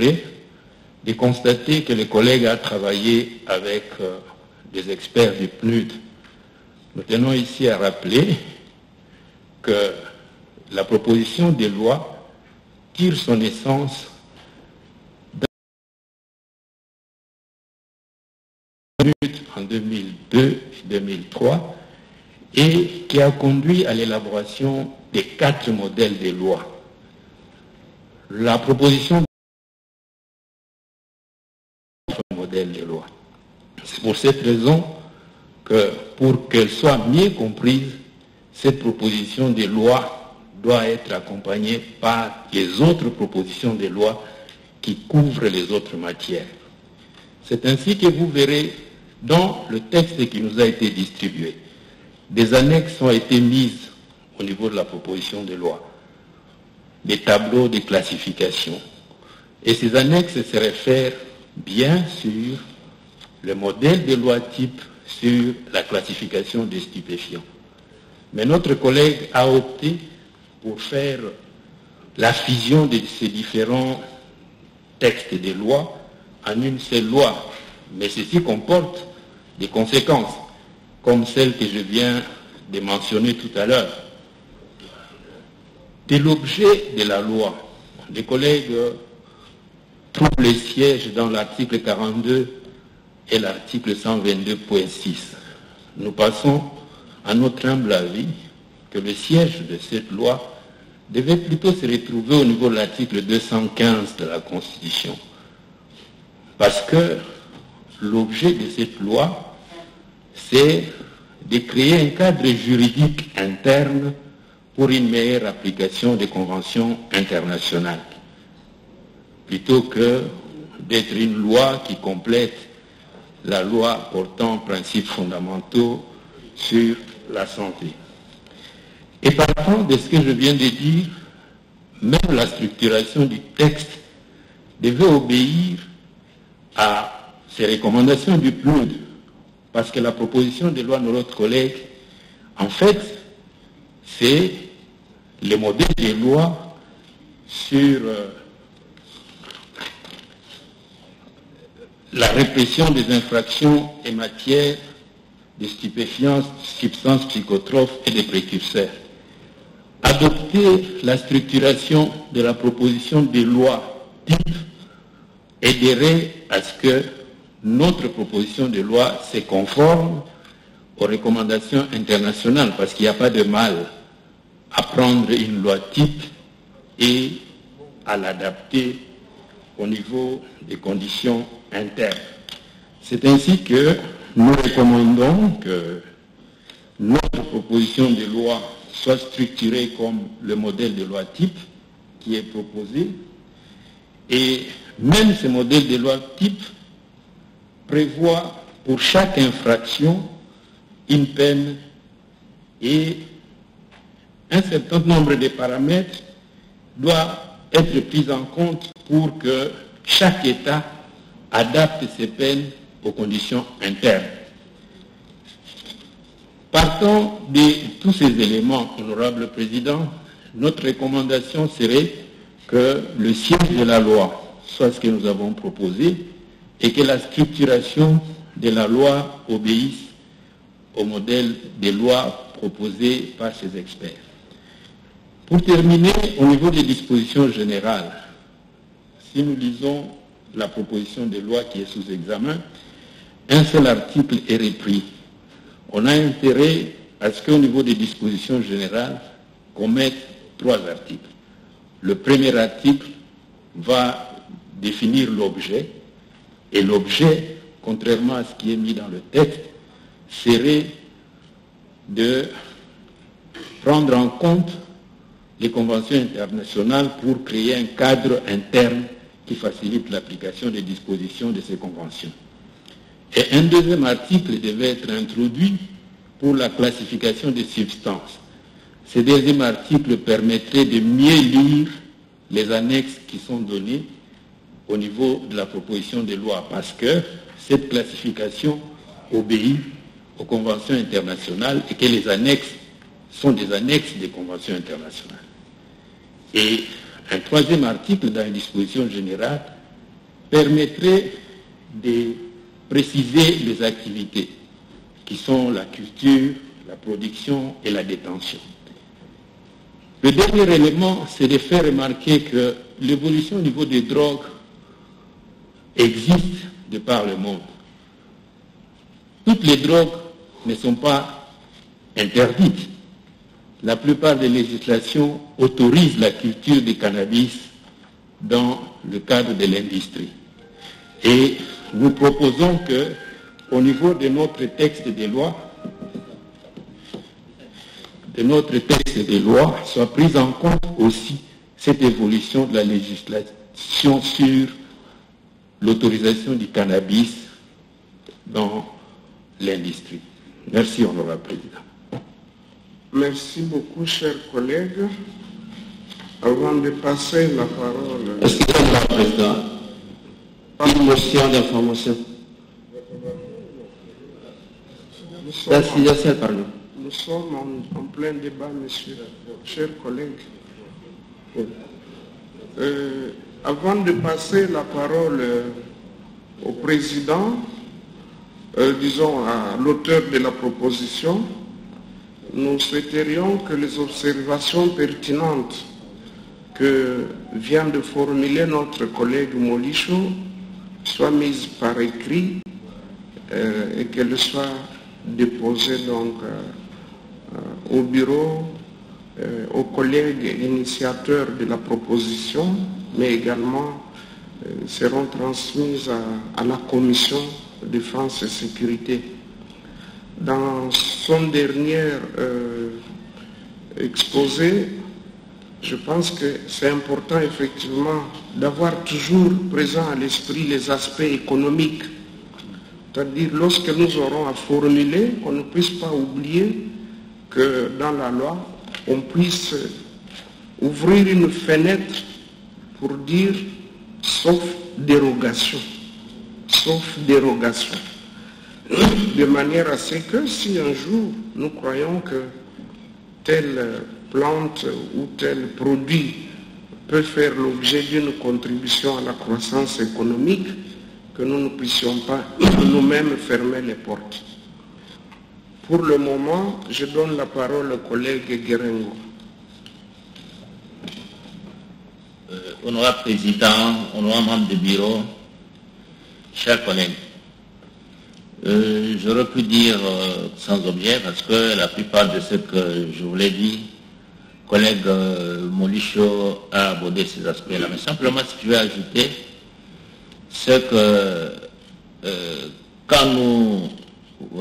l'intérêt de constater que le collègue a travaillé avec des experts du PNUD. Nous tenons ici à rappeler que la proposition de loi tire son essence en 2002 et 2003 et qui a conduit à l'élaboration des 4 modèles de loi. La proposition de modèle de loi. C'est pour cette raison que pour qu'elle soit mieux comprise, cette proposition de loi doit être accompagnée par les autres propositions de loi qui couvrent les autres matières. C'est ainsi que vous verrez dans le texte qui nous a été distribué. Des annexes ont été mises au niveau de la proposition de loi, des tableaux de classification. Et ces annexes se réfèrent bien sur le modèle de loi type sur la classification des stupéfiants. Mais notre collègue a opté pour faire la fusion de ces différents textes de loi en une seule loi. Mais ceci comporte des conséquences, comme celles que je viens de mentionner tout à l'heure. De l'objet de la loi, les collègues trouvent les sièges dans l'article 42 et l'article 122.6. Nous passons à notre humble avis que le siège de cette loi devait plutôt se retrouver au niveau de l'article 215 de la Constitution. Parce que l'objet de cette loi, c'est de créer un cadre juridique interne pour une meilleure application des conventions internationales, plutôt que d'être une loi qui complète la loi portant principes fondamentaux sur la santé. Et partant de ce que je viens de dire, même la structuration du texte devait obéir à ces recommandations du PNUD, parce que la proposition de loi de notre collègue, en fait, c'est le modèle de loi sur la répression des infractions en matière de stupéfiants, substances psychotropes et de précurseurs. Adopter la structuration de la proposition de loi type aiderait à ce que notre proposition de loi se conforme aux recommandations internationales, parce qu'il n'y a pas de mal à prendre une loi type et à l'adapter au niveau des conditions internes. C'est ainsi que nous recommandons que notre proposition de loi soit structurée comme le modèle de loi type qui est proposé, et même ce modèle de loi type prévoit pour chaque infraction une peine et un certain nombre de paramètres doivent être pris en compte pour que chaque État adapte ses peines aux conditions internes. Partant de tous ces éléments, honorable Président, notre recommandation serait que le siège de la loi soit ce que nous avons proposé, et que la structuration de la loi obéisse au modèle des lois proposées par ces experts. Pour terminer, au niveau des dispositions générales, si nous lisons la proposition de loi qui est sous examen, un seul article est repris. On a intérêt à ce qu'au niveau des dispositions générales, qu'on mette 3 articles. Le premier article va définir l'objet, et l'objet, contrairement à ce qui est mis dans le texte, serait de prendre en compte les conventions internationales pour créer un cadre interne qui facilite l'application des dispositions de ces conventions. Et un deuxième article devait être introduit pour la classification des substances. Ce deuxième article permettrait de mieux lire les annexes qui sont données au niveau de la proposition de loi, parce que cette classification obéit aux conventions internationales et que les annexes sont des annexes des conventions internationales. Et un troisième article dans les dispositions générales permettrait de préciser les activités qui sont la culture, la production et la détention. Le dernier élément, c'est de faire remarquer que l'évolution au niveau des drogues existe de par le monde. Toutes les drogues ne sont pas interdites. La plupart des législations autorisent la culture du cannabis dans le cadre de l'industrie. Et nous proposons que, au niveau de notre texte de loi, soit prise en compte aussi cette évolution de la législation sur l'autorisation du cannabis dans l'industrie. Merci, honorable président. Merci beaucoup, chers collègues. Avant de passer la parole... Excusez-moi, président. Une motion d'information. Nous sommes en plein débat, monsieur, chers collègues. Avant de passer la parole au président, disons à l'auteur de la proposition, nous souhaiterions que les observations pertinentes que vient de formuler notre collègue Molisho soient mises par écrit et qu'elles soient déposées donc au bureau, aux collègues initiateurs de la proposition, mais également seront transmises à la Commission Défense et Sécurité. Dans son dernier exposé, je pense que c'est important effectivement d'avoir toujours présent à l'esprit les aspects économiques. C'est-à-dire lorsque nous aurons à formuler, qu'on ne puisse pas oublier que dans la loi, on puisse ouvrir une fenêtre pour dire « sauf dérogation ». Sauf dérogation. De manière à ce que si un jour nous croyons que telle plante ou tel produit peut faire l'objet d'une contribution à la croissance économique, que nous ne puissions pas nous-mêmes fermer les portes. Pour le moment, je donne la parole au collègue Guérengo. Honorable Président, honorable membre du bureau, chers collègues, j'aurais pu dire sans objet parce que la plupart de ce que je vous l'ai dit, collègue Molisho a abordé ces aspects-là. Mais simplement, si je veux ajouter, c'est que quand nous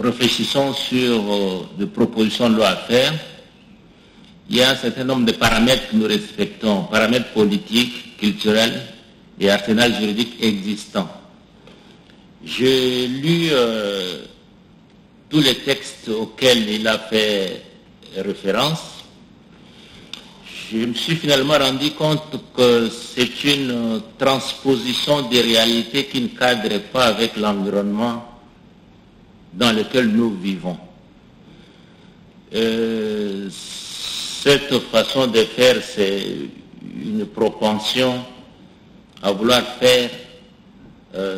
réfléchissons sur des propositions de loi à faire, il y a un certain nombre de paramètres que nous respectons, paramètres politiques, culturels et arsenal juridique existants. J'ai lu tous les textes auxquels il a fait référence. Je me suis finalement rendu compte que c'est une transposition des réalités qui ne cadre pas avec l'environnement dans lequel nous vivons. Cette façon de faire, c'est une propension à vouloir faire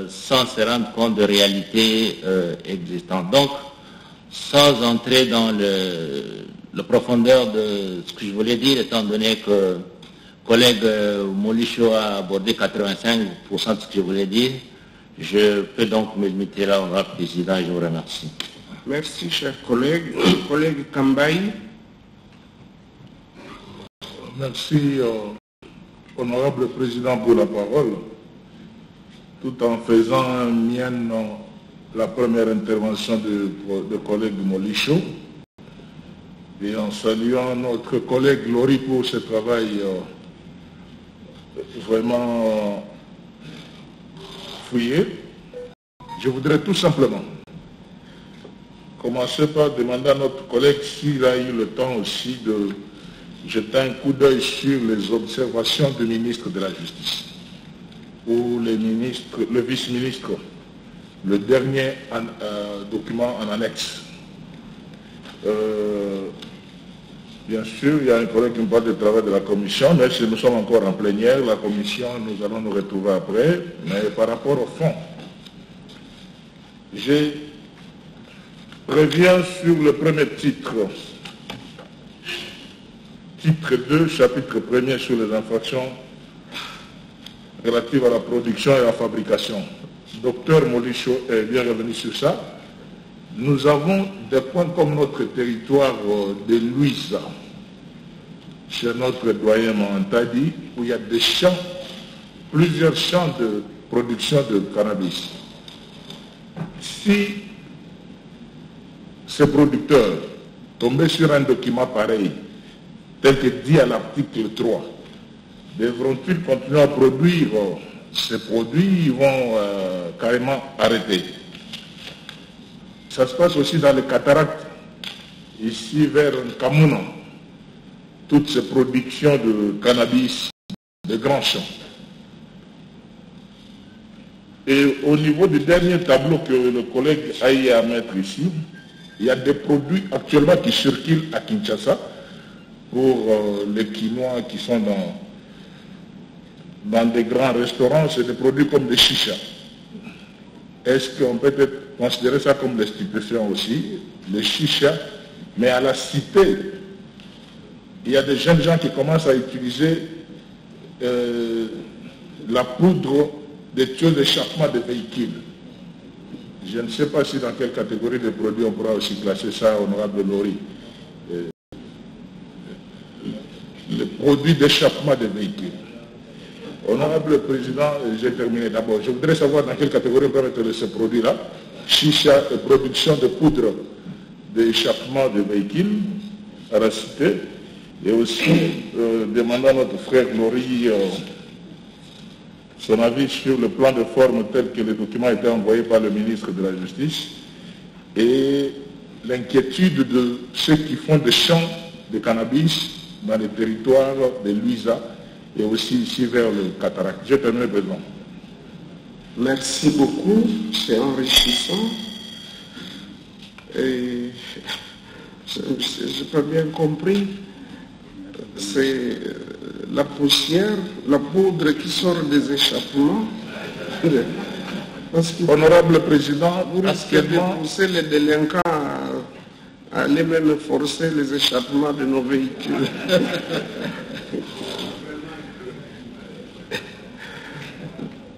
sans se rendre compte de réalités existantes. Donc, sans entrer dans la profondeur de ce que je voulais dire, étant donné que collègue Molisho a abordé 85% de ce que je voulais dire, je peux donc me limiter là, honorable président, et je vous remercie. Merci, cher collègue. Collègue Kambaye. Merci, honorable président, pour la parole. Tout en faisant mienne la première intervention de collègue Molisho et en saluant notre collègue Laurie pour ce travail vraiment... Je voudrais tout simplement commencer par demander à notre collègue s'il a eu le temps aussi de jeter un coup d'œil sur les observations du ministre de la Justice ou le vice-ministre, le dernier document en annexe. Bien sûr, il y a un collègue qui me parle du travail de la commission, mais si nous sommes encore en plénière, la commission, nous allons nous retrouver après. Mais par rapport au fond, je reviens sur le premier titre, titre 2, chapitre 1er sur les infractions relatives à la production et à la fabrication. Docteur Molisho est bien revenu sur ça. Nous avons des points comme notre territoire de Luisa, chez notre doyen Montadi, où il y a des champs, plusieurs champs de production de cannabis. Si ces producteurs tombaient sur un document pareil, tel que dit à l'article 3, devront-ils continuer à produire ces produits? Ils vont carrément arrêter. Ça se passe aussi dans les cataractes, ici vers Kamuna, toutes ces productions de cannabis, de grands champs. Et au niveau du dernier tableau que le collègue a eu à mettre ici, il y a des produits actuellement qui circulent à Kinshasa pour les Kinois qui sont dans des grands restaurants, c'est des produits comme des chichas. Est-ce qu'on peut être considérer ça comme des stupéfiants aussi, les chichas? Mais à la cité, il y a des jeunes gens qui commencent à utiliser la poudre des tuyaux d'échappement des véhicules. Je ne sais pas si dans quelle catégorie de produits on pourra aussi classer ça, honorable Laurie. Les produits d'échappement des véhicules. Honorable Président, j'ai terminé d'abord. Je voudrais savoir dans quelle catégorie on peut mettre ce produit-là. Chicha, production de poudre d'échappement de véhicules à la cité. Et aussi, demandant à notre frère Laurie son avis sur le plan de forme tel que le document a été envoyé par le ministre de la Justice et l'inquiétude de ceux qui font des champs de cannabis dans les territoires de Luisa et aussi ici vers le cataracte. Je termine maintenant. Merci beaucoup, c'est enrichissant. Et je n'ai pas bien compris. C'est la poussière, la poudre qui sort des échappements. Parce que, honorable Président, vous risquez de pousser les délinquants à aller même forcer les échappements de nos véhicules.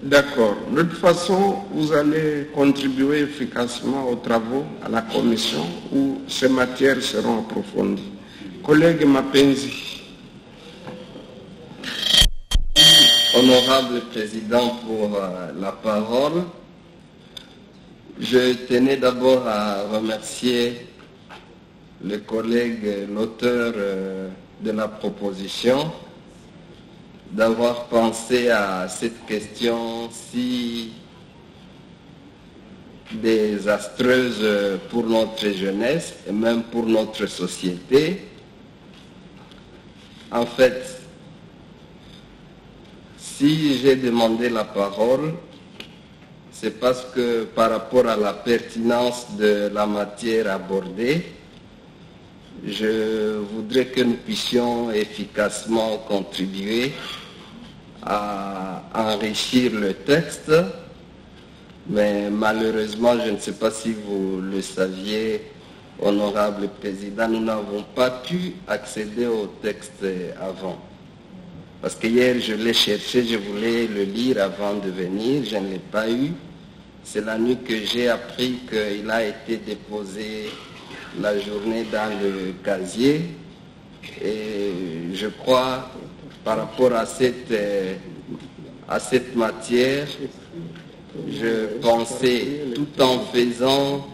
D'accord. De toute façon, vous allez contribuer efficacement aux travaux à la commission où ces matières seront approfondies. Collègue Mapenzi. Honorable Président, pour la parole, je tenais d'abord à remercier le collègue, l'auteur de la proposition, d'avoir pensé à cette question si désastreuse pour notre jeunesse et même pour notre société. En fait, si j'ai demandé la parole, c'est parce que par rapport à la pertinence de la matière abordée, je voudrais que nous puissions efficacement contribuer à enrichir le texte, mais malheureusement, je ne sais pas si vous le saviez, honorable Président, nous n'avons pas pu accéder au texte avant. Parce que hier, je l'ai cherché, je voulais le lire avant de venir, je ne l'ai pas eu. C'est la nuit que j'ai appris qu'il a été déposé la journée dans le casier. Et je crois, par rapport à cette matière, je pensais, tout en faisant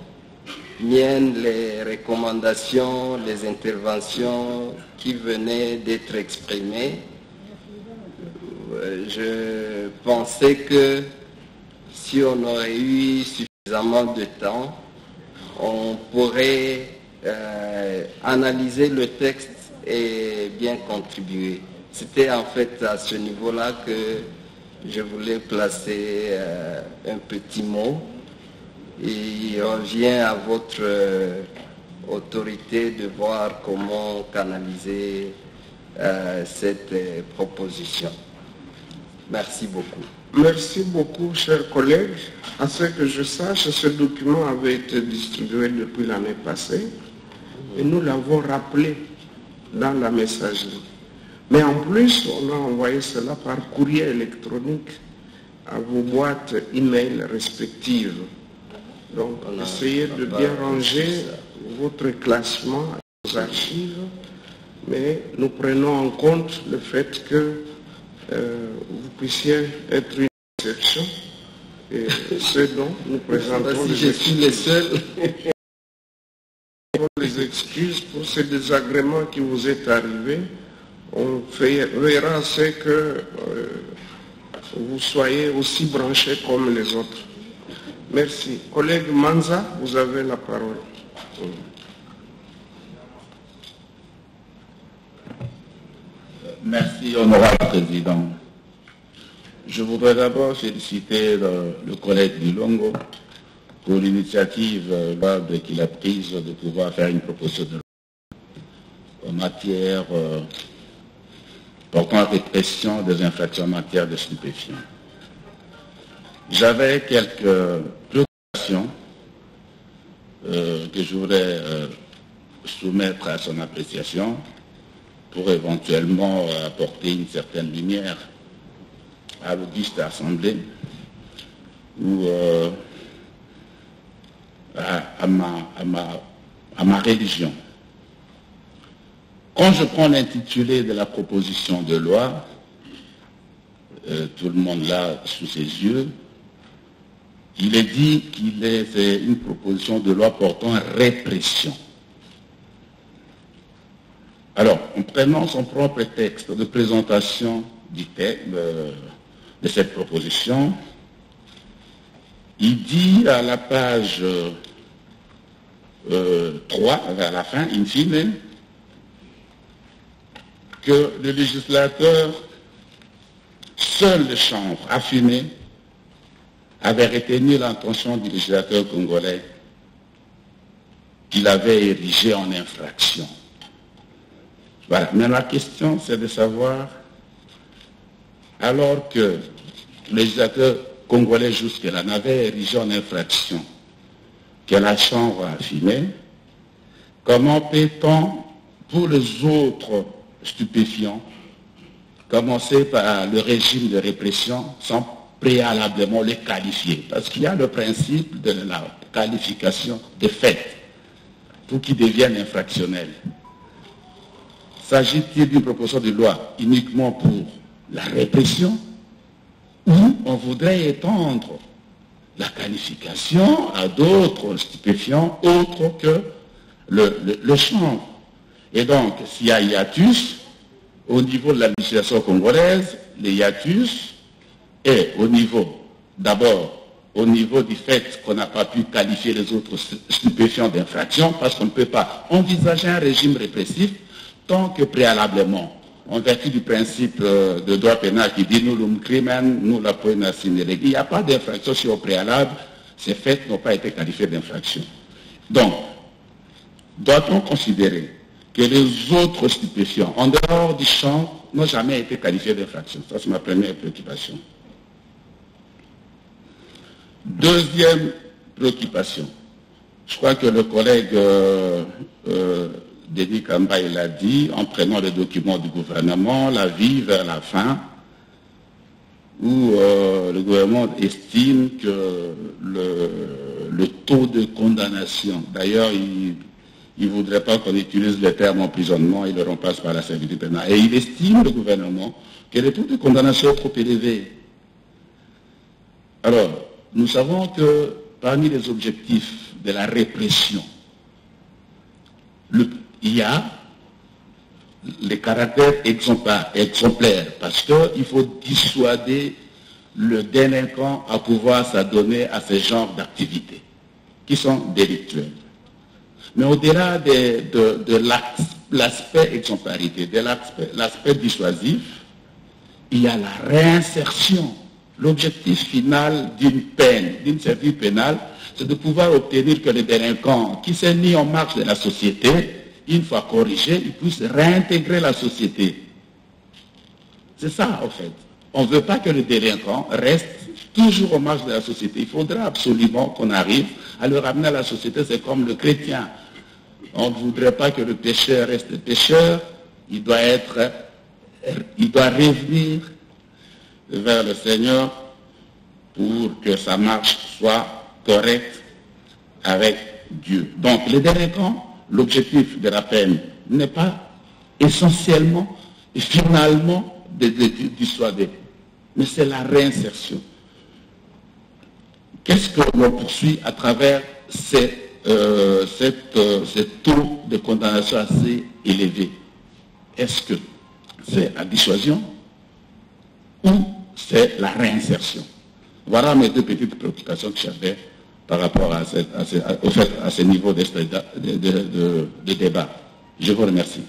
miennes les recommandations, les interventions qui venaient d'être exprimées, je pensais que si on aurait eu suffisamment de temps, on pourrait analyser le texte et bien contribuer. C'était en fait à ce niveau-là que je voulais placer un petit mot. Il revient à votre autorités de voir comment canaliser cette proposition. Merci beaucoup. Merci beaucoup, chers collègues. À ce que je sache, ce document avait été distribué depuis l'année passée et nous l'avons rappelé dans la messagerie. Mais en plus, on a envoyé cela par courrier électronique à vos boîtes e-mail respectives. Donc, essayez de bien ranger votre classement et vos archives, mais nous prenons en compte le fait que vous puissiez être une exception. Et ce dont nous présentons les excuses pour ces désagréments qui vous est arrivé. On verra ce que vous soyez aussi branchés comme les autres. Merci. Collègue Manza, vous avez la parole. Merci, honorable président. Je voudrais d'abord féliciter le collègue Bilongo pour l'initiative qu'il a prise de pouvoir faire une proposition de loi en matière portant répression des infractions en matière de stupéfiants. J'avais quelques préoccupations que je voudrais soumettre à son appréciation pour éventuellement apporter une certaine lumière à l'auguste assemblée ou à ma religion. Quand je prends l'intitulé de la proposition de loi, tout le monde l'a sous ses yeux, il est dit qu'il est une proposition de loi portant répression. Alors, en prenant son propre texte de présentation du texte, de cette proposition, il dit à la page 3, à la fin, in fine, que le législateur, seul le chanvre affiné, avait retenu l'intention du législateur congolais qu'il avait érigé en infraction. Voilà. Mais la question, c'est de savoir, alors que le législateur congolais jusque-là n'avait érigé en infraction que la Chambre a affirmé, comment peut-on, pour les autres stupéfiants, commencer par le régime de répression sans préalablement les qualifier? Parce qu'il y a le principe de la qualification des faits pour qu'ils deviennent infractionnels. S'agit-il d'une proposition de loi uniquement pour la répression, ou on voudrait étendre la qualification à d'autres stupéfiants autres que le chanvre? Et donc, s'il y a hiatus, au niveau de la législation congolaise, les hiatus, et au niveau, d'abord, au niveau du fait qu'on n'a pas pu qualifier les autres stupéfiants d'infraction, parce qu'on ne peut pas envisager un régime répressif tant que préalablement, en vertu du principe de droit pénal qui dit « nous l'um crimen, nous la poena sinéré ». Il n'y a pas d'infraction si au préalable, ces faits n'ont pas été qualifiés d'infraction. Donc, doit-on considérer que les autres stupéfiants, en dehors du champ, n'ont jamais été qualifiés d'infraction? Ça, c'est ma première préoccupation. Deuxième préoccupation. Je crois que le collègue Denis Kambaye l'a dit, en prenant les documents du gouvernement, l'avis vers la fin, où le gouvernement estime que le taux de condamnation, d'ailleurs, il ne voudrait pas qu'on utilise le terme emprisonnement, il le remplace par la servitude pénale. Et il estime, le gouvernement, que le taux de condamnation est trop élevé. Alors, nous savons que parmi les objectifs de la répression, il y a les caractères exemplaires, parce qu'il faut dissuader le délinquant à pouvoir s'adonner à ce genre d'activités qui sont délictuelles. Mais au-delà de l'aspect exemplarité, de l'aspect dissuasif, il y a la réinsertion. L'objectif final d'une peine, d'une servitude pénale, c'est de pouvoir obtenir que les délinquants qui s'est mis en marche de la société, une fois corrigés, ils puissent réintégrer la société. C'est ça, en fait. On ne veut pas que le délinquant reste toujours en marge de la société. Il faudra absolument qu'on arrive à le ramener à la société. C'est comme le chrétien. On ne voudrait pas que le pécheur reste pécheur. Il doit revenir vers le Seigneur pour que sa marche soit correcte avec Dieu. Donc, les délinquants, l'objectif de la peine n'est pas essentiellement et finalement de dissuader, mais c'est la réinsertion. Qu'est-ce que l'on poursuit à travers ce taux de condamnation assez élevé? Est-ce que c'est la dissuasion ou c'est la réinsertion? Voilà mes deux petites préoccupations que j'avais par rapport à ce niveau de débat. Je vous remercie.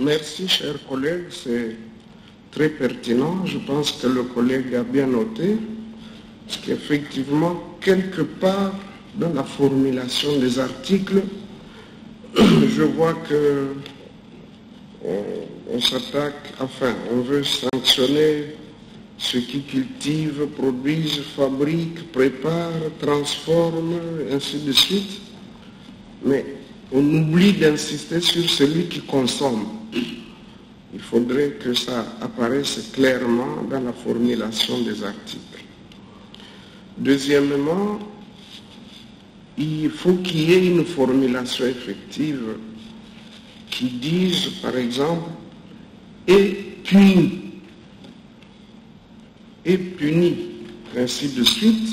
Merci, cher collègue. C'est très pertinent. Je pense que le collègue a bien noté parce qu'effectivement, quelque part, dans la formulation des articles, je vois que on s'attaque, enfin, on veut sanctionner ceux qui cultivent, produisent, fabriquent, préparent, transforment, ainsi de suite. Mais on oublie d'insister sur celui qui consomme. Il faudrait que ça apparaisse clairement dans la formulation des articles. Deuxièmement, il faut qu'il y ait une formulation effective qui dise, par exemple, « et puni », ainsi de suite.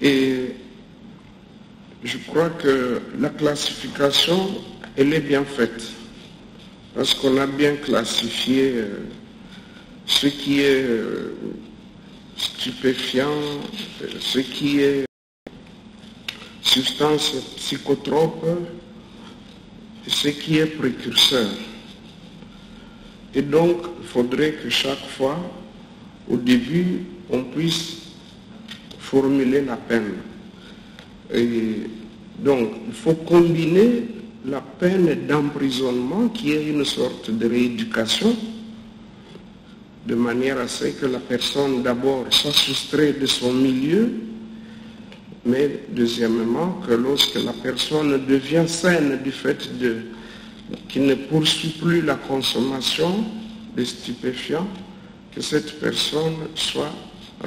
Et je crois que la classification, elle est bien faite, parce qu'on a bien classifié ce qui est stupéfiant, ce qui est substance psychotrope, ce qui est précurseur. Et donc, il faudrait que chaque fois, au début, on puisse formuler la peine. Et donc, il faut combiner la peine d'emprisonnement, qui est une sorte de rééducation, de manière à ce que la personne, d'abord, soit soustraite de son milieu, mais deuxièmement, que lorsque la personne devient saine du fait qu'il ne poursuit plus la consommation de stupéfiants, que cette personne soit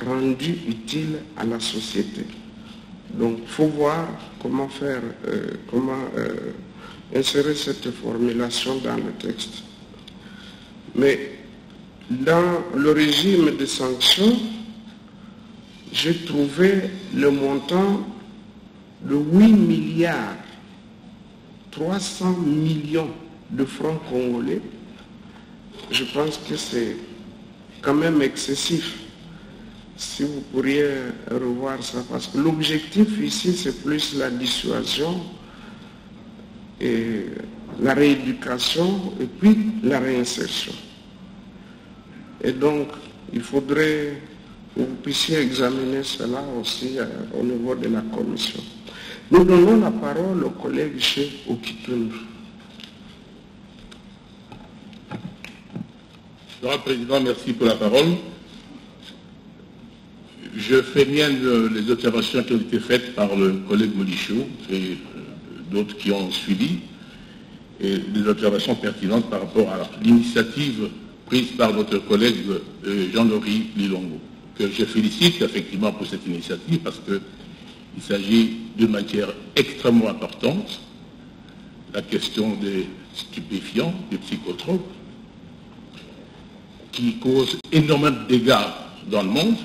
rendue utile à la société. Donc, il faut voir comment faire, insérer cette formulation dans le texte. Mais dans le régime des sanctions, j'ai trouvé le montant de 8,3 milliards de francs congolais. Je pense que c'est quand même excessif. Si vous pourriez revoir ça, parce que l'objectif ici, c'est plus la dissuasion et la rééducation et puis la réinsertion. Et donc, il faudrait que vous puissiez examiner cela aussi au niveau de la commission. Nous donnons la parole au collègue chez Okitounou. Monsieur le Président, merci pour la parole. Je fais bien les observations qui ont été faites par le collègue Molisho et d'autres qui ont suivi, et des observations pertinentes par rapport à l'initiative prise par notre collègue Jean-Louis Bilongo, que je félicite effectivement pour cette initiative, parce qu'il s'agit d'une matière extrêmement importante, la question des stupéfiants, des psychotropes, qui causent énormément de dégâts dans le monde,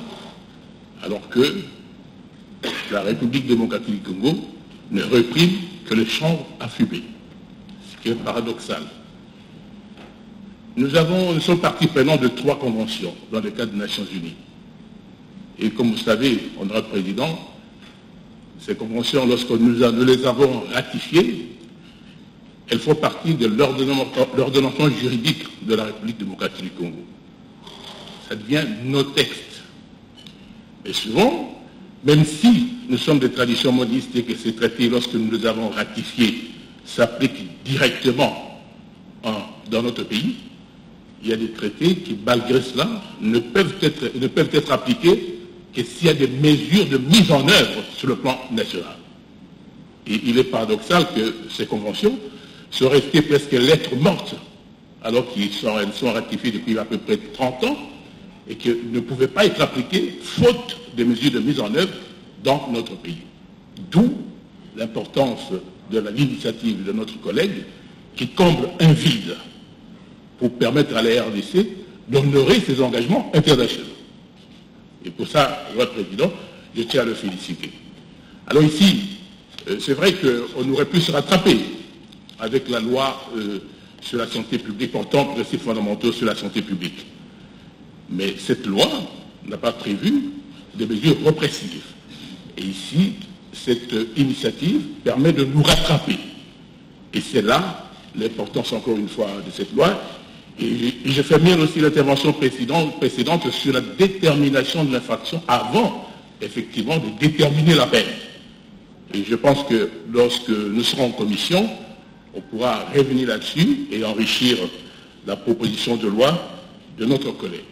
alors que la République démocratique du Congo ne reprime que les chambres à fumer, ce qui est paradoxal. Nous sommes partie prenante de 3 conventions dans le cadre des Nations Unies. Et comme vous savez, honorable président, ces conventions, lorsque nous les avons ratifiées, elles font partie de l'ordonnancement juridique de la République démocratique du Congo. Ça devient nos textes. Et souvent, Même si nous sommes de tradition moniste et que ces traités, lorsque nous les avons ratifiés, s'appliquent directement dans notre pays, il y a des traités qui, malgré cela, ne peuvent être appliqués que s'il y a des mesures de mise en œuvre sur le plan national. Et il est paradoxal que ces conventions soient restées presque lettres mortes, alors qu'elles sont ratifiées depuis à peu près 30 ans, et qu'elles ne pouvaient pas être appliquées faute des mesures de mise en œuvre dans notre pays. D'où l'importance de l'initiative de notre collègue qui comble un vide pour permettre à la RDC d'honorer ses engagements internationaux. Et pour ça, votre président, je tiens à le féliciter. Alors ici, c'est vrai qu'on aurait pu se rattraper avec la loi sur la santé publique, portant principes fondamentaux sur la santé publique. Mais cette loi n'a pas prévu de mesures répressives. Et ici, cette initiative permet de nous rattraper. Et c'est là l'importance, encore une fois, de cette loi. Et je fais bien aussi l'intervention précédente sur la détermination de l'infraction avant, effectivement, de déterminer la peine. Et je pense que lorsque nous serons en commission, on pourra revenir là-dessus et enrichir la proposition de loi de notre collègue.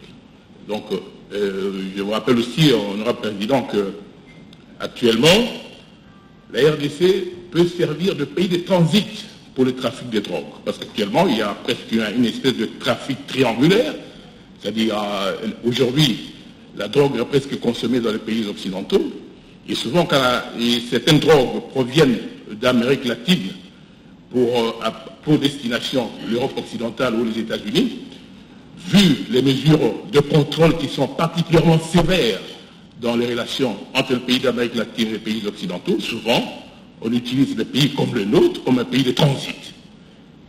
Donc, je vous rappelle aussi, honorable président, que actuellement, la RDC peut servir de pays de transit pour le trafic des drogues. Parce qu'actuellement, il y a presque une espèce de trafic triangulaire. C'est-à-dire, aujourd'hui, la drogue est presque consommée dans les pays occidentaux. Et souvent, quand certaines drogues proviennent d'Amérique latine pour destination l'Europe occidentale ou les États-Unis, vu les mesures de contrôle qui sont particulièrement sévères dans les relations entre les pays d'Amérique latine et les pays occidentaux, souvent, on utilise des pays comme le nôtre comme un pays de transit.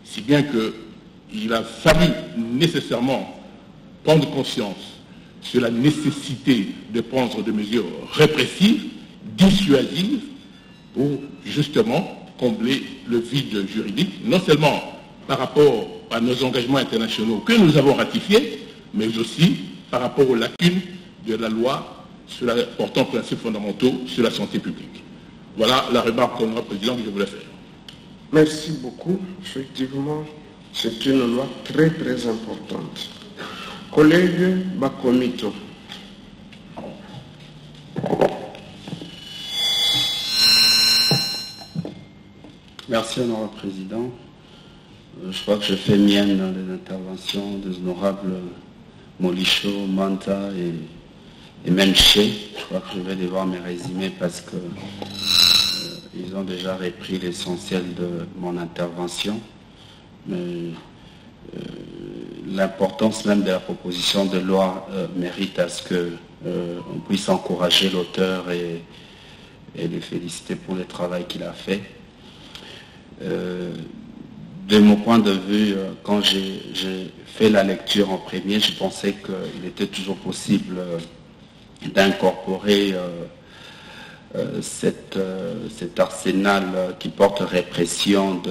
Si bien qu'il a fallu nécessairement prendre conscience sur la nécessité de prendre des mesures répressives, dissuasives, pour justement combler le vide juridique, non seulement par rapport à nos engagements internationaux que nous avons ratifiés, mais aussi par rapport aux lacunes de la loi sur la, portant principes fondamentaux sur la santé publique. Voilà la remarque, honorable président, que je voulais faire. Merci beaucoup. Effectivement, c'est une loi très très importante. Collègue Bakomito. Merci, honorable président. Je crois que je fais mienne dans les interventions des honorables Molisho, Manza et même Che. Je crois que je vais devoir me résumer parce que ils ont déjà repris l'essentiel de mon intervention. Mais l'importance même de la proposition de loi mérite à ce que on puisse encourager l'auteur et le féliciter pour le travail qu'il a fait. De mon point de vue, quand j'ai fait la lecture en premier, je pensais qu'il était toujours possible d'incorporer cet arsenal qui porte répression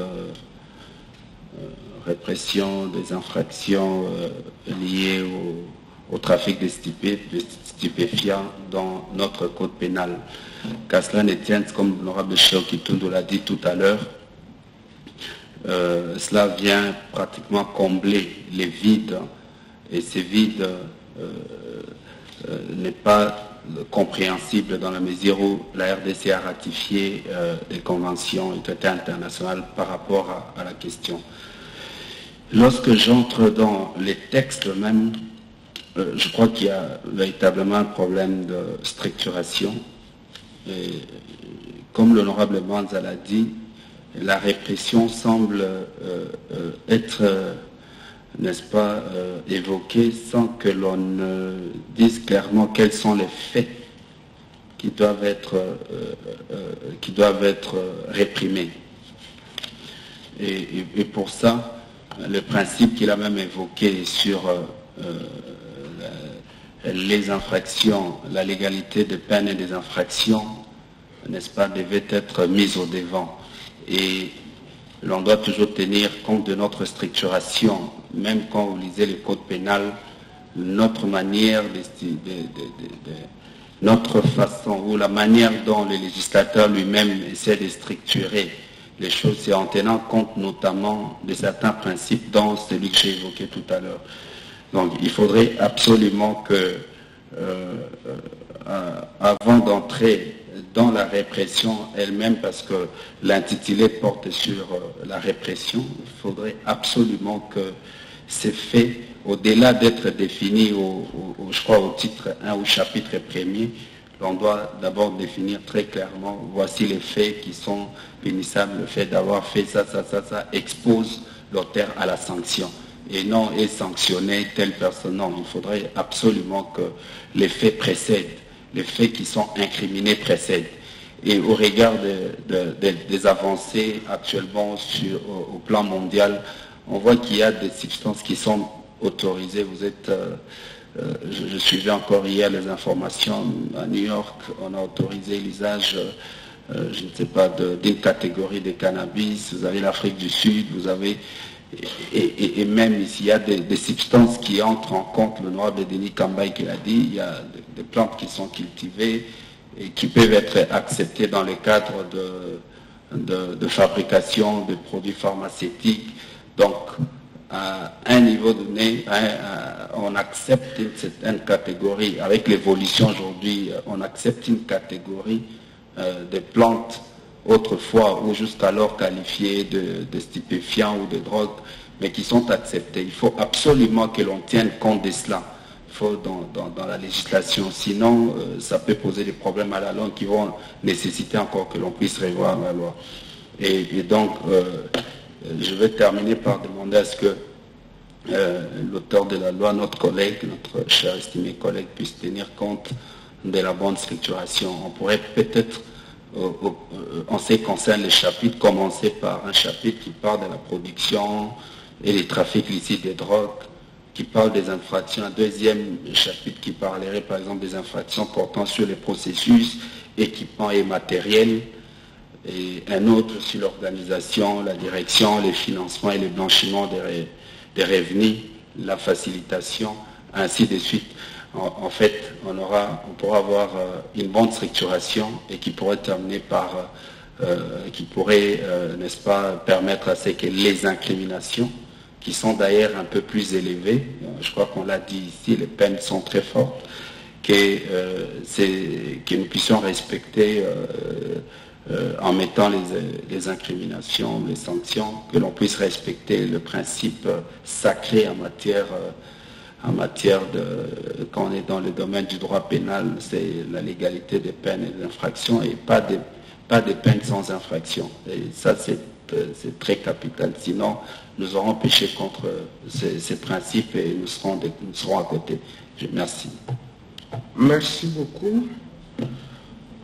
des infractions liées au trafic de stupéfiants dans notre code pénal. Qu'à cela ne tienne, comme l'honorable Okitounou l'a dit tout à l'heure, cela vient pratiquement combler les vides, et ces vides n'est pas compréhensible dans la mesure où la RDC a ratifié des conventions et traités internationaux par rapport à la question. Lorsque j'entre dans les textes même, je crois qu'il y a véritablement un problème de structuration. Et, comme l'honorable Manza l'a dit, la répression semble être, n'est-ce pas, évoquée sans que l'on dise clairement quels sont les faits qui doivent être réprimés. Et pour ça, le principe qu'il a même évoqué sur les infractions, la légalité des peines et des infractions, n'est-ce pas, devait être mise au devant. Et l'on doit toujours tenir compte de notre structuration. Même quand vous lisez le code pénal, notre manière notre façon ou la manière dont le législateur lui-même essaie de structurer les choses, c'est en tenant compte notamment de certains principes dont celui que j'ai évoqué tout à l'heure. Donc il faudrait absolument que, avant d'entrer dans la répression elle-même, parce que l'intitulé porte sur la répression, il faudrait absolument que ces faits, au-delà d'être définis je crois au titre 1 ou chapitre 1er, on doit d'abord définir très clairement, voici les faits qui sont punissables, le fait d'avoir fait ça, ça, ça, ça, expose l'auteur à la sanction. Et non, et sanctionner telle personne, non, il faudrait absolument que les faits précèdent, les faits qui sont incriminés précèdent. Et au regard des avancées actuellement au plan mondial, on voit qu'il y a des substances qui sont autorisées. Vous êtes... je suivais encore hier les informations à New York, on a autorisé l'usage, je ne sais pas, d'une catégorie de cannabis, vous avez l'Afrique du Sud, vous avez... Et même ici, il y a des substances qui entrent en compte, le noir de Denis Kambaye qui l'a dit, il y a des plantes qui sont cultivées et qui peuvent être acceptées dans le cadre de fabrication de produits pharmaceutiques. Donc, à un niveau donné, on accepte une catégorie, avec l'évolution aujourd'hui, on accepte une catégorie de plantes autrefois ou jusqu'alors qualifiées de stupéfiants ou de drogues, mais qui sont acceptées. Il faut absolument que l'on tienne compte de cela. Il faut dans la législation, sinon ça peut poser des problèmes à la longue qui vont nécessiter encore que l'on puisse revoir la loi. Et donc... je vais terminer par demander à ce que l'auteur de la loi, notre cher estimé collègue, puisse tenir compte de la bonne structuration. On pourrait peut-être, en ce qui concerne les chapitres, commencer par un chapitre qui parle de la production et des trafics licites des drogues, qui parle des infractions, un deuxième chapitre qui parlerait par exemple des infractions portant sur les processus, équipements et matériels, et un autre sur l'organisation, la direction, les financements et le blanchiment des revenus, la facilitation, ainsi de suite. En fait, on pourra avoir une bonne structuration et qui pourrait terminer par, qui pourrait, n'est-ce pas, permettre à ce que les incriminations, qui sont d'ailleurs un peu plus élevées, je crois qu'on l'a dit ici, les peines sont très fortes, que nous puissions respecter... en mettant les incriminations, les sanctions, que l'on puisse respecter le principe sacré en matière de... Quand on est dans le domaine du droit pénal, c'est la légalité des peines et des infractions, et pas des peines sans infraction. Et ça, c'est très capital. Sinon, nous aurons péché contre ces principes et nous serons à côté. Merci. Merci beaucoup.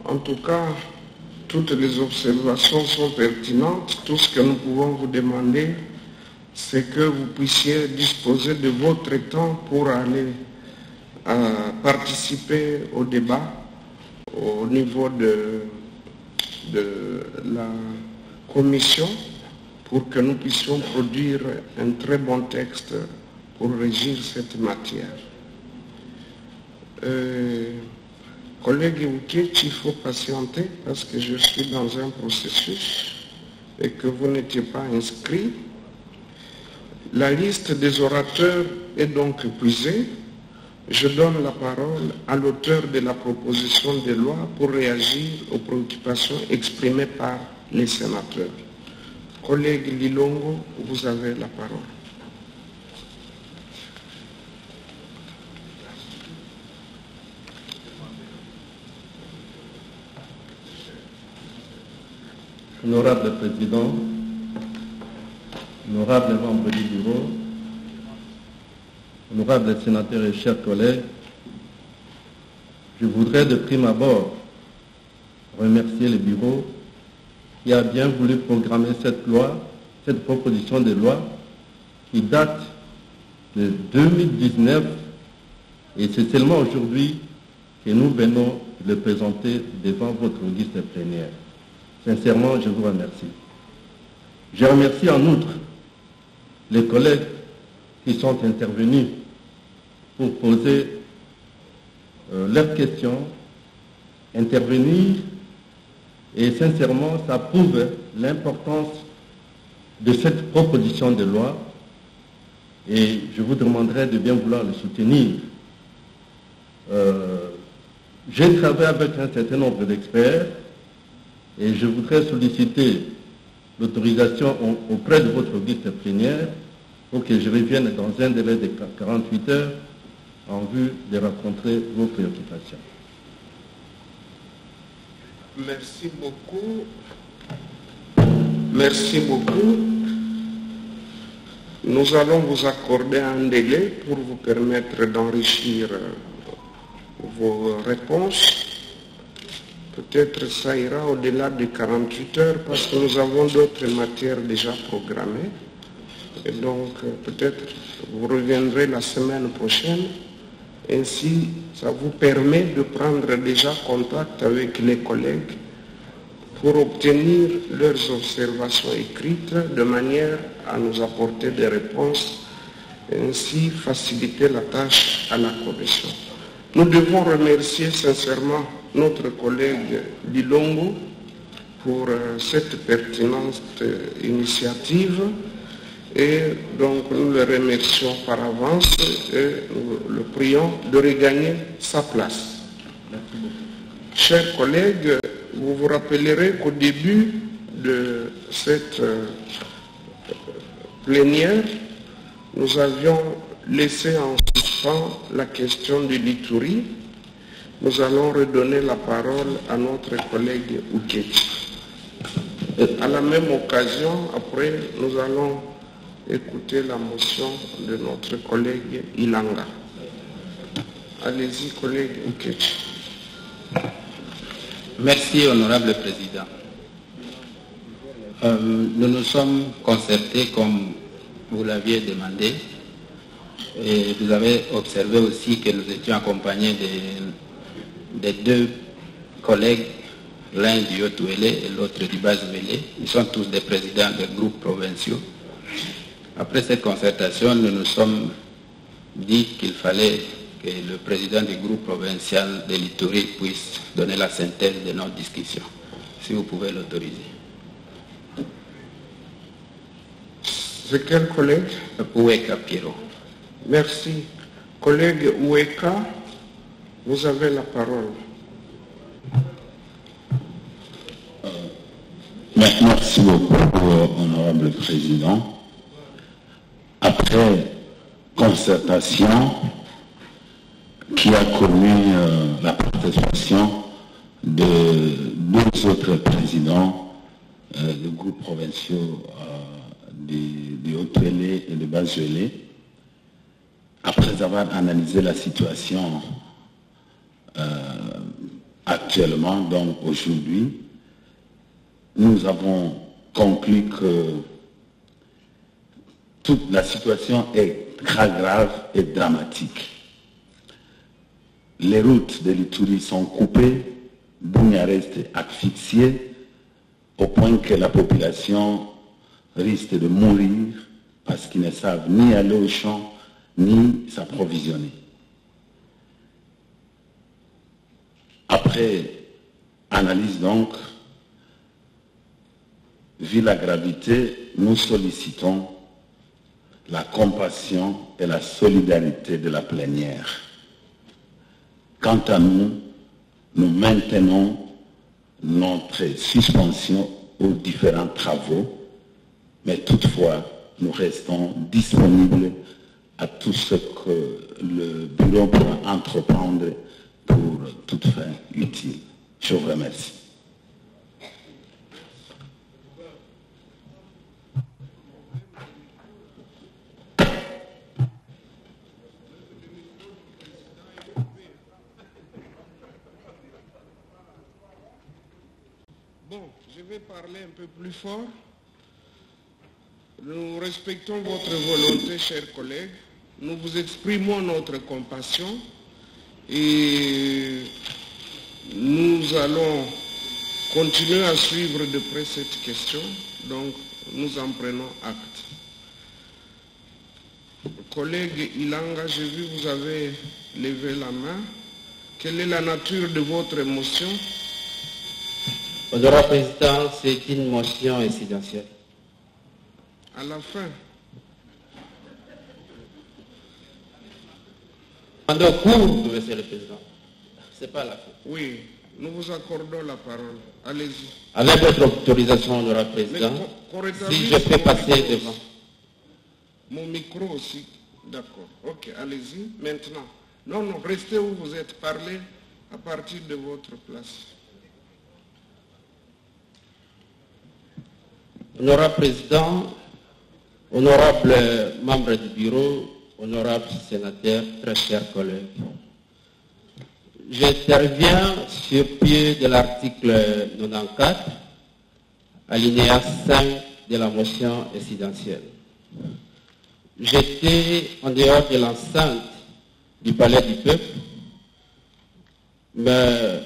En tout cas... toutes les observations sont pertinentes. Tout ce que nous pouvons vous demander, c'est que vous puissiez disposer de votre temps pour aller participer au débat au niveau de la commission pour que nous puissions produire un très bon texte pour régir cette matière. Collègue Ouké, il faut patienter parce que je suis dans un processus et que vous n'étiez pas inscrit. La liste des orateurs est donc épuisée. Je donne la parole à l'auteur de la proposition de loi pour réagir aux préoccupations exprimées par les sénateurs. Collègue Bilongo, vous avez la parole. Honorable Président, honorable membre du bureau, honorable sénateur et chers collègues, je voudrais de prime abord remercier le bureau qui a bien voulu programmer cette proposition de loi qui date de 2019 et c'est seulement aujourd'hui que nous venons le présenter devant votre auguste plénière. Sincèrement, je vous remercie. Je remercie en outre les collègues qui sont intervenus pour poser leurs questions intervenir et sincèrement, ça prouve l'importance de cette proposition de loi et je vous demanderai de bien vouloir le soutenir. J'ai travaillé avec un certain nombre d'experts et je voudrais solliciter l'autorisation auprès de votre auguste plénière pour que je revienne dans un délai de 48 heures en vue de rencontrer vos préoccupations. Merci beaucoup. Merci beaucoup. Nous allons vous accorder un délai pour vous permettre d'enrichir vos réponses. Peut-être ça ira au-delà de 48 heures parce que nous avons d'autres matières déjà programmées. Et donc peut-être vous reviendrez la semaine prochaine. Ainsi, ça vous permet de prendre déjà contact avec les collègues pour obtenir leurs observations écrites de manière à nous apporter des réponses et ainsi faciliter la tâche à la commission. Nous devons remercier sincèrement notre collègue Bilongo pour cette pertinente initiative. Et donc nous le remercions par avance et nous le prions de regagner sa place. Chers collègues, vous vous rappellerez qu'au début de cette plénière, nous avions laissé en suspens la question de l'Ituri. Nous allons redonner la parole à notre collègue Ouké. À la même occasion, après, nous allons écoutez la motion de notre collègue Ilanga. Allez-y, collègue Ouké. Merci, honorable président. Nous nous sommes concertés comme vous l'aviez demandé et vous avez observé aussi que nous étions accompagnés des deux collègues, l'un du Haut-Uélé et l'autre du Bas-Uélé. Ils sont tous des présidents de groupes provinciaux. Après cette concertation, nous nous sommes dit qu'il fallait que le président du groupe provincial de l'Ituri puisse donner la synthèse de nos discussions. Si vous pouvez l'autoriser. C'est quel collègue? Oueka Pierrot. Merci. Collègue Oueka, vous avez la parole. Merci beaucoup, honorable président. Après concertation qui a connu la participation de deux autres présidents de groupes provinciaux de Haut-Uélé et de Bas-Uélé, après avoir analysé la situation actuellement, donc aujourd'hui, nous avons conclu que toute la situation est très grave et dramatique. Les routes de l'Ituri sont coupées, Dounia reste asphyxiée, au point que la population risque de mourir parce qu'ils ne savent ni aller au champ, ni s'approvisionner. Après analyse donc, vu la gravité, nous sollicitons la compassion et la solidarité de la plénière. Quant à nous, nous maintenons notre suspension aux différents travaux, mais toutefois, nous restons disponibles à tout ce que le bureau pourra entreprendre pour toute fin utile. Je vous remercie. Parler un peu plus fort. Nous respectons votre volonté, chers collègues. Nous vous exprimons notre compassion et nous allons continuer à suivre de près cette question. Donc, nous en prenons acte. Collègue Ilanga, j'ai vu que vous avez levé la main. Quelle est la nature de votre motion? Honorable Président, c'est une motion incidentielle. À la fin. Pendant cours, Monsieur le Président. C'est pas la fin. Oui, nous vous accordons la parole. Allez-y. Avec votre autorisation, Honorable Président, si je peux passer devant. Mon micro aussi. D'accord. Ok, allez-y. Maintenant. Non, non, restez où vous êtes, parlez à partir de votre place. Honorable Président, honorable membre du bureau, honorable sénateur, très chers collègues. J'interviens sur pied de l'article 94, alinéa 5 de la motion incidentielle. J'étais en dehors de l'enceinte du palais du peuple, mais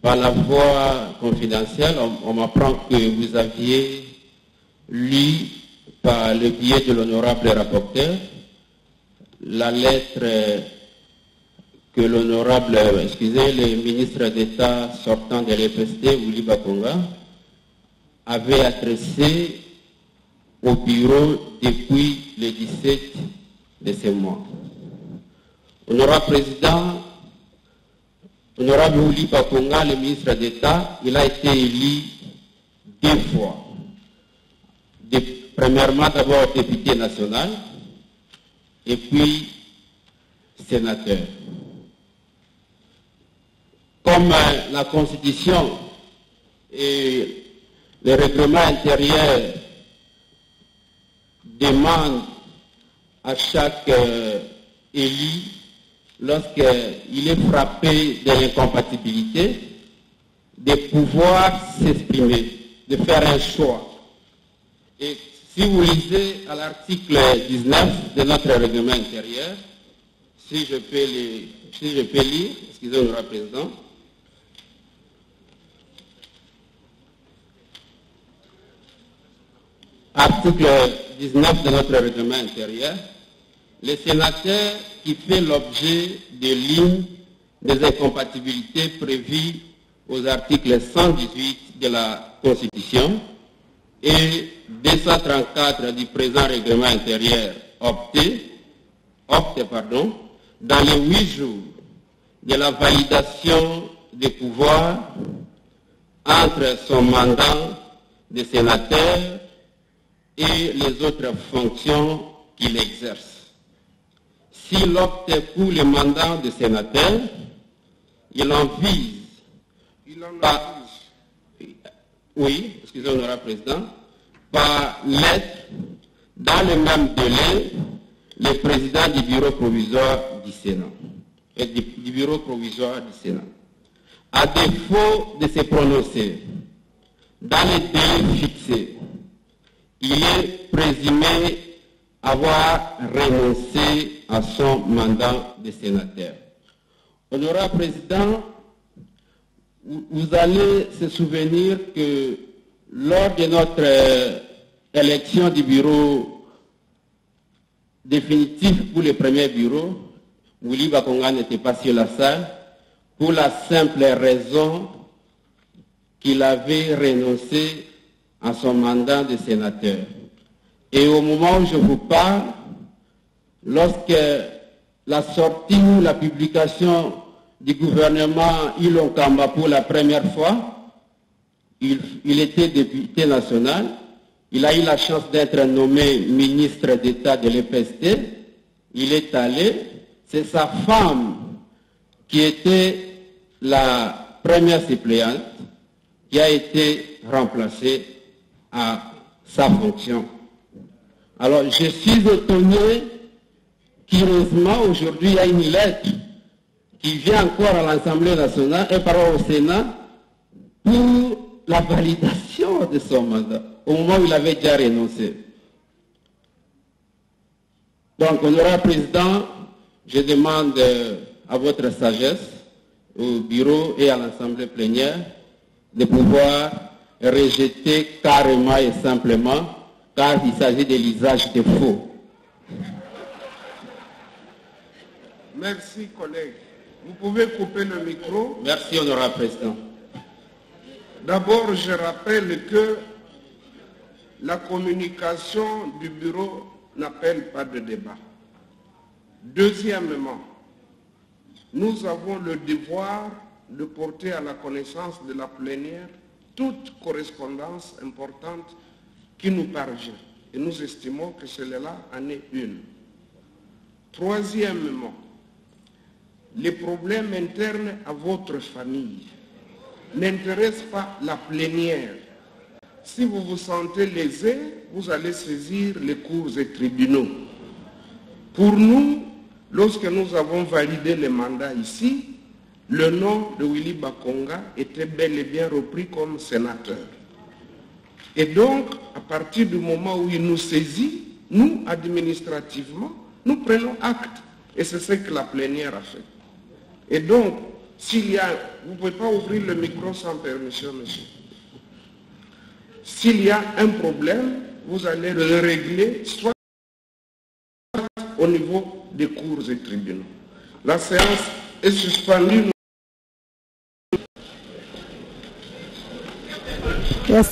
par la voie confidentielle, on m'apprend que vous aviez lu par le biais de l'honorable rapporteur la lettre que l'honorable, excusez, le ministre d'État sortant de l'EPST, Willy Bakonga, avait adressée au bureau depuis le 17 de ce mois. Honorable Président, honorable Willy Bakonga, le ministre d'État, il a été élu 2 fois. Premièrement, d'abord député national et puis sénateur. Comme la Constitution et le règlement intérieur demandent à chaque élu, lorsqu'il est frappé de l'incompatibilité, de pouvoir s'exprimer, de faire un choix. Et si vous lisez à l'article 19 de notre règlement intérieur, si je peux lire, excusez-moi, Président. Article 19 de notre règlement intérieur, les sénateurs qui fait l'objet des lignes des incompatibilités prévues aux articles 118 de la Constitution et 234 du présent règlement intérieur opte, dans les 8 jours de la validation des pouvoirs entre son mandat de sénateur et les autres fonctions qu'il exerce. S'il opte pour le mandat de sénateur, par lettre, dans le même délai, le président du bureau provisoire du Sénat. À défaut de se prononcer, dans les délais fixés, il est présumé avoir renoncé à son mandat de sénateur. Honorable Président, vous allez se souvenir que lors de notre élection du bureau définitif pour le premier bureau, Willy Bakonga n'était pas sur la salle pour la simple raison qu'il avait renoncé à son mandat de sénateur. Et au moment où je vous parle, lorsque la sortie ou la publication du gouvernement Ilonkamba pour la première fois, il était député national, il a eu la chance d'être nommé ministre d'État de l'EPST, il est allé, c'est sa femme qui était la première suppléante qui a été remplacée à sa fonction. Alors je suis étonné qu'heureusement aujourd'hui il y a une lettre qui vient encore à l'Assemblée nationale et par au Sénat pour la validation de son mandat, au moment où il avait déjà renoncé. Donc, honorable Président, je demande à votre sagesse, au bureau et à l'Assemblée plénière, de pouvoir rejeter carrément et simplement, car il s'agit de l'usage de faux. Merci, collègue. Vous pouvez couper le micro. Merci, honorable président. D'abord, je rappelle que la communication du bureau n'appelle pas de débat. Deuxièmement, nous avons le devoir de porter à la connaissance de la plénière toute correspondance importante qui nous parvient. Et nous estimons que celle-là en est une. Troisièmement, les problèmes internes à votre famille n'intéressent pas la plénière. Si vous vous sentez lésé, vous allez saisir les cours et tribunaux. Pour nous, lorsque nous avons validé les mandats ici, le nom de Willy Bakonga était bel et bien repris comme sénateur. Et donc, à partir du moment où il nous saisit, nous, administrativement, nous prenons acte. Et c'est ce que la plénière a fait. Et donc, s'il y a... Vous ne pouvez pas ouvrir le micro sans permission, monsieur. S'il y a un problème, vous allez le régler, soit au niveau des cours et tribunaux. La séance est suspendue. Yes.